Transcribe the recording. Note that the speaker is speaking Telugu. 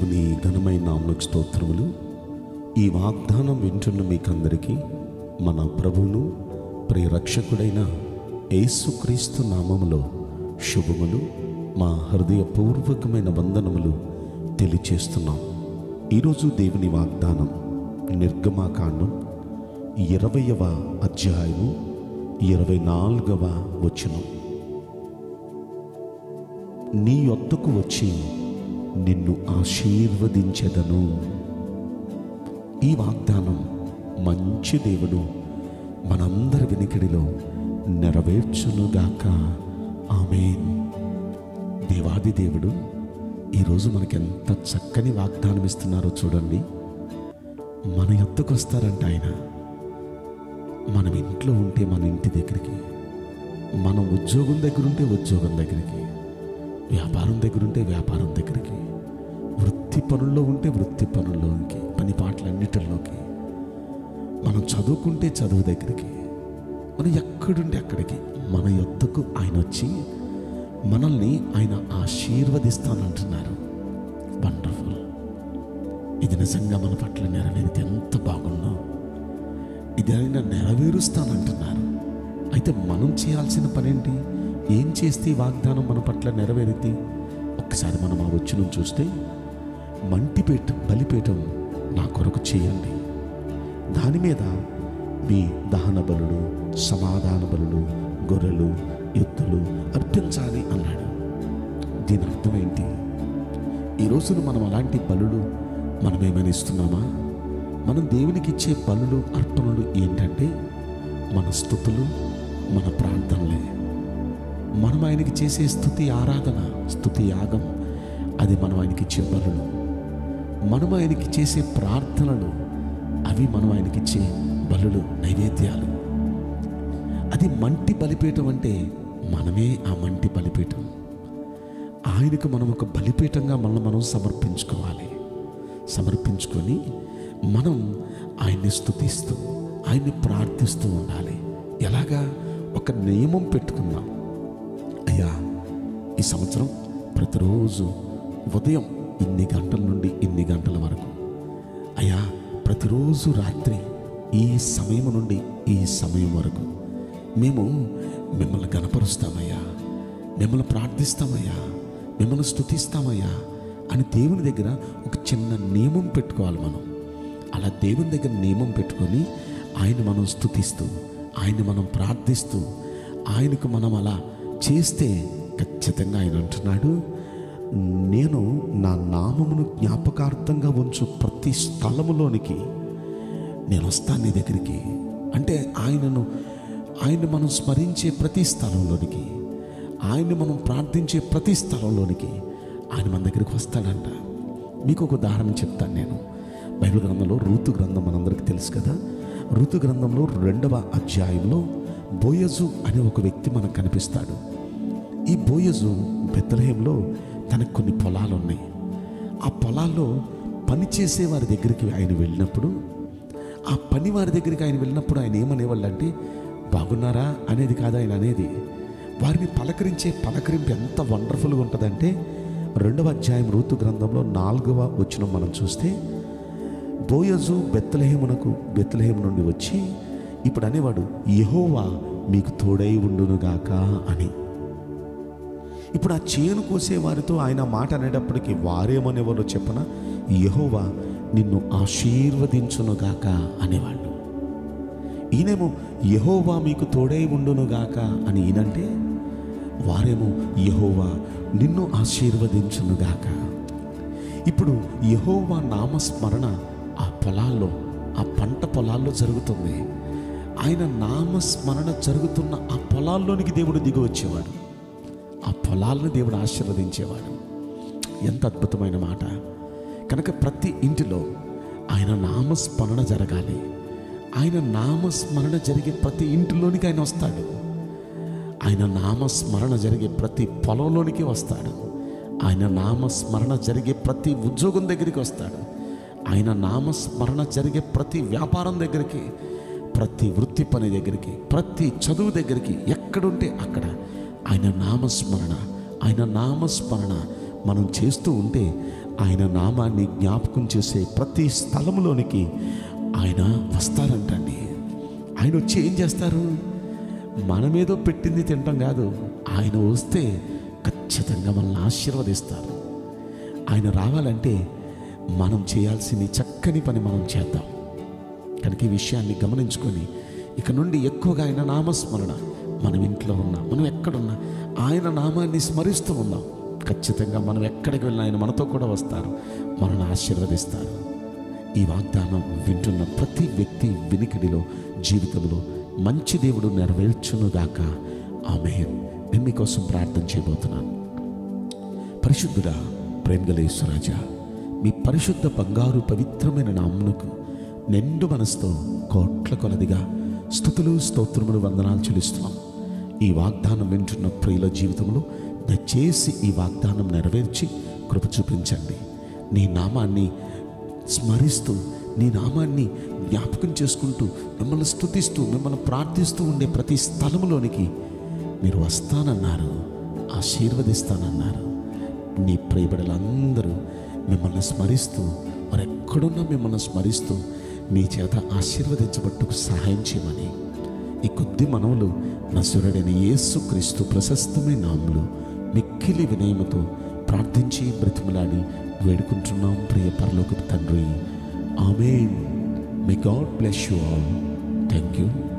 దేవుని ఘనమైన నామమునకు స్తోత్రములు. ఈ వాగ్దానం వింటున్న మీకందరికీ మన ప్రభువును ప్రియ రక్షకుడైన యేసుక్రీస్తు నామములో శుభములు, మా హృదయపూర్వకమైన వందనములు తెలియచేస్తున్నాం. ఈరోజు దేవుని వాగ్దానం నిర్గమకాండం 20వ అధ్యాయము 24వ వచనం. నీ యొద్దకు వచ్చి నిన్ను ఆశీర్వదించెదను. ఈ వాగ్దానం మంచి దేవుడు మనందరి వెనుకడిలో నెరవేర్చునుగాక. ఆమేన్. దేవాది దేవుడు ఈరోజు మనకెంత చక్కని వాగ్దానం ఇస్తున్నారో చూడండి. మన యొద్దకు వస్తారంట ఆయన. మనం ఇంట్లో ఉంటే మన ఇంటి దగ్గరికి, మనం ఉద్యోగం దగ్గర ఉంటే ఉద్యోగం దగ్గరికి, వ్యాపారం దగ్గర ఉంటే వ్యాపారం దగ్గరికి, వృత్తి పనుల్లో ఉంటే వృత్తి పనుల్లోకి, పని పాటలన్నిటిలోకి, మనం చదువుకుంటే చదువు దగ్గరికి, మనం ఎక్కడుంటే అక్కడికి మన యొద్దకు ఆయన వచ్చి మనల్ని ఆయన ఆశీర్వదిస్తానంటున్నారు. వండర్ఫుల్. ఇది నిజంగా మన పట్ల నెరవేరితే ఎంత బాగున్నా. ఇది ఆయన నెరవేరుస్తానంటున్నారు. అయితే మనం చేయాల్సిన పనేంటి? ఏం చేస్తే వాగ్దానం మన పట్ల నెరవేరితే? ఒక్కసారి మనం ఆ వచనం చూస్తే, మంటిపేట బలిపేటం నా కొరకు చేయండి, దాని మీద మీ దహన బలులు, సమాధాన బలులు, గొర్రెలు, ఎద్దులు అర్పించాలి అన్నాడు. దీని అర్థం ఏంటి? ఈ రోజున మనం అలాంటి బలులు మనమేమని ఇస్తున్నామా? మనం దేవునికి ఇచ్చే బలులు, అర్పణలు ఏంటంటే మన స్తుతులు, మన ప్రార్థనలే. మనం ఆయనకి చేసే స్తుతి ఆరాధన, స్తుతి యాగం, అది మనం ఆయనకి ఇచ్చే బలులు. మనం ఆయనకి చేసే ప్రార్థనలు, అవి మనం ఆయనకి ఇచ్చే బలులు, నైవేద్యాలు. అది మంటి బలిపీఠం. అంటే మనమే ఆ మంటి బలిపీఠం. ఆయనకు మనం ఒక బలిపీఠంగా మనం సమర్పించుకోవాలి. సమర్పించుకొని మనం ఆయన్ని స్తుతిస్తూ, ఆయన్ని ప్రార్థిస్తూ ఉండాలి. ఎలాగా? ఒక నియమం పెట్టుకున్నాం. అయ్యా, ఈ సంవత్సరం ప్రతిరోజు ఉదయం ఇన్ని గంటల నుండి ఇన్ని గంటల వరకు, అయ్యా ప్రతిరోజు రాత్రి ఈ సమయం నుండి ఈ సమయం వరకు మేము మిమ్మల్ని గణపరుస్తామయ్యా, మిమ్మల్ని ప్రార్థిస్తామయ్యా, మిమ్మల్ని స్తుతిస్తామయ్యా అని దేవుని దగ్గర ఒక చిన్న నియమం పెట్టుకోవాలి మనం. అలా దేవుని దగ్గర నియమం పెట్టుకొని ఆయన మనం స్తుతిస్తూ, ఆయన మనం ప్రార్థిస్తూ, ఆయనకు మనం అలా చేస్తే ఖచ్చితంగా ఆయన అంటున్నాడు, నేను నా నామమును జ్ఞాపకార్థంగా ఉంచు ప్రతి స్థలములోనికి నేను వస్తాను నీ దగ్గరికి. అంటే ఆయన మనం స్మరించే ప్రతి స్థలంలోనికి, ఆయన మనం ప్రార్థించే ప్రతి స్థలంలోనికి ఆయన మన దగ్గరికి వస్తాడంట. మీకు ఒక ఉదాహరణ చెప్తాను నేను. బైబిల్ గ్రంథంలో రూతు గ్రంథం మనందరికీ తెలుసు కదా. రూతు గ్రంథంలో 2వ అధ్యాయంలో బోయజు అనే ఒక వ్యక్తి మనకు కనిపిస్తాడు. ఈ బోయజు బెత్లెహేంలో తనకు కొన్ని పొలాలు ఉన్నాయి. ఆ పొలాల్లో పనిచేసే వారి దగ్గరికి ఆయన వెళ్ళినప్పుడు, ఆ పని వారి దగ్గరికి ఆయన వెళ్ళినప్పుడు ఆయన ఏమనేవాళ్ళు అంటే, బాగున్నారా అనేది కాదు ఆయన అనేది. వారిని పలకరించే పలకరింపు ఎంత వండర్ఫుల్గా ఉంటుందంటే, 2వ అధ్యాయం రూతు గ్రంథంలో 4వ వచనం మనం చూస్తే, బోయజు బెత్లెహేము నుండి వచ్చి ఇప్పుడు అనేవాడు, యెహోవా మీకు తోడై ఉండునుగాక అని. ఇప్పుడు ఆ చేను కోసేవారితో ఆయన మాట అనేటప్పటికీ వారేమనేవాళ్ళు చెప్పన, యెహోవా నిన్ను ఆశీర్వదించునుగాక అనేవాళ్ళు. ఈయనేమో యెహోవా మీకు తోడై ఉండునుగాక అని ఈయనంటే, వారేమో యెహోవా నిన్ను ఆశీర్వదించునుగాక. ఇప్పుడు యెహోవా నామస్మరణ ఆ పొలాల్లో, ఆ పంట పొలాల్లో జరుగుతుంది. ఆయన నామస్మరణ జరుగుతున్న ఆ పొలాల్లోనికి దేవుడు దిగి వచ్చేవాడు. ఆ పొలాలను దేవుడు ఆశీర్వదించేవాడు. ఎంత అద్భుతమైన మాట. కనుక ప్రతి ఇంటిలో ఆయన నామస్మరణ జరగాలి. ఆయన నామస్మరణ జరిగే ప్రతి ఇంటిలోనికి ఆయన వస్తాడు. ఆయన నామస్మరణ జరిగే ప్రతి పొలంలోనికి వస్తాడు. ఆయన నామస్మరణ జరిగే ప్రతి ఉద్యోగం దగ్గరికి వస్తాడు. ఆయన నామస్మరణ జరిగే ప్రతి వ్యాపారం దగ్గరికి, ప్రతి వృత్తి పని దగ్గరికి, ప్రతి చదువు దగ్గరికి, ఎక్కడుంటే అక్కడ ఆయన నామస్మరణ. ఆయన నామస్మరణ మనం చేస్తూ ఉంటే ఆయన నామాన్ని జ్ఞాపకం చేసే ప్రతి స్థలంలోనికి ఆయన వస్తారంటండి. ఆయన వచ్చి ఏం చేస్తారు? మనమేదో పెట్టింది తినటం కాదు, ఆయన వస్తే ఖచ్చితంగా మనల్ని ఆశీర్వదిస్తారు. ఆయన రావాలంటే మనం చేయాల్సిన చక్కని పని మనం చేద్దాం. కనుక ఈ విషయాన్ని గమనించుకొని ఇక నుండి ఎక్కువగా ఆయన నామస్మరణ, మనం ఇంట్లో ఉన్నా మనం ఎక్కడున్నా ఆయన నామాన్ని స్మరిస్తూ ఉన్నాం. ఖచ్చితంగా మనం ఎక్కడికి వెళ్ళినా ఆయన మనతో కూడా వస్తారు, మనల్ని ఆశీర్వదిస్తారు. ఈ వాగ్దానం వింటున్న ప్రతి వ్యక్తి వినికిడిలో జీవితంలో మంచి దేవుడు నెరవేర్చునుగాక. ఆమేన్. నేను మీకోసం ప్రార్థన చేయబోతున్నాను. పరిశుద్ధుడా, ప్రేమగలేశ్వరాజా, మీ పరిశుద్ధ బంగారు పవిత్రమైన నామమునకు నిండు మనసుతో కోట్ల కొలదిగా స్తుతులు స్తోత్రములు వందనాలు చెల్లిస్తున్నాం. ఈ వాగ్దానం వింటున్న ప్రియుల జీవితంలో దయచేసి ఈ వాగ్దానం నెరవేర్చి కృప చూపించండి. నీ నామాన్ని స్మరిస్తూ, నీ నామాన్ని జ్ఞాపకం చేసుకుంటూ, మిమ్మల్ని స్తుతిస్తూ, మిమ్మల్ని ప్రార్థిస్తూ ఉండే ప్రతి స్థలంలోనికి మీరు వస్తానన్నారు, ఆశీర్వదిస్తానన్నారు. నీ ప్రియబిడ్డలందరూ మిమ్మల్ని స్మరిస్తూ, మరెక్కడున్నా మిమ్మల్ని స్మరిస్తూ మీ చేత ఆశీర్వదించబట్టుకు సహాయం చేయమని ఈ కొద్ది మనవులు నజరుడైన యేసుక్రీస్తు ప్రశస్తమైన నామములో మిక్కిలి వినయముతో ప్రార్థించి బ్రతిమలాడి వేడుకుంటున్నాం ప్రియ పరలోకపు తండ్రి. ఆమేన్. May God bless you all. Thank you.